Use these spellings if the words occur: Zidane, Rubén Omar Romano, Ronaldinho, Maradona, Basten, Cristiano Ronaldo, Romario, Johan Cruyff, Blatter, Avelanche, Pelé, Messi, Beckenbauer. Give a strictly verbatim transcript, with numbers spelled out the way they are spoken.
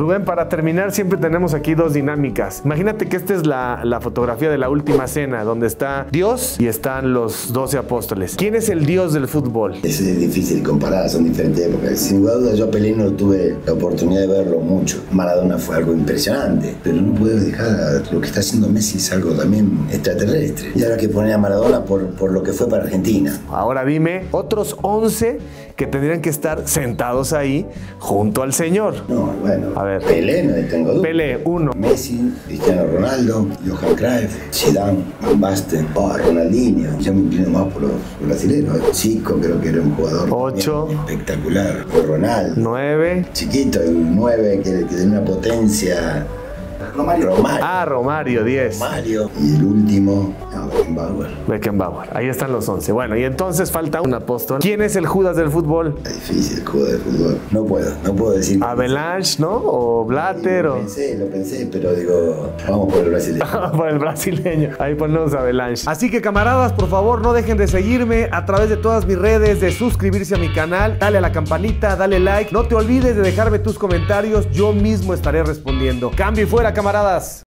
Rubén, para terminar siempre tenemos aquí dos dinámicas. Imagínate que esta es la, la fotografía de la última cena, donde está Dios y están los doce apóstoles. ¿Quién es el Dios del fútbol? Eso es difícil comparar, son diferentes épocas. Sin duda yo a Pelé no tuve la oportunidad de verlo mucho. Maradona fue algo impresionante, pero no puedo dejar lo que está haciendo Messi, es algo también extraterrestre. Y ahora que poner a Maradona por, por lo que fue para Argentina. Ahora dime, otros once que tendrían que estar sentados ahí junto al Señor. No, bueno, a ver. Pelé, no tengo duda. Pelé, uno. Messi, Cristiano Ronaldo, Johan Cruyff, Zidane, Basten, oh, Ronaldinho. Yo me inclino más por los brasileños. Chico, creo que era un jugador ocho. Espectacular. Ronaldo. nueve. Chiquito, el nueve, que, que tenía una potencia. Romario. Romario. Ah, Romario, diez. Romario. Y el último, no, Beckenbauer. Beckenbauer. Ahí están los once. Bueno, y entonces falta un apóstol. ¿Quién es el Judas del fútbol? Es difícil, Judas del fútbol. No puedo, no puedo decir. Avelanche, ¿no? O Blatter. Lo pensé, lo pensé, pero digo, vamos por el brasileño. Por el brasileño. Ahí ponemos Avelanche. Así que, camaradas, por favor, no dejen de seguirme a través de todas mis redes, de suscribirse a mi canal, dale a la campanita, dale like. No te olvides de dejarme tus comentarios, yo mismo estaré respondiendo. Cambio y fuera, camaradas.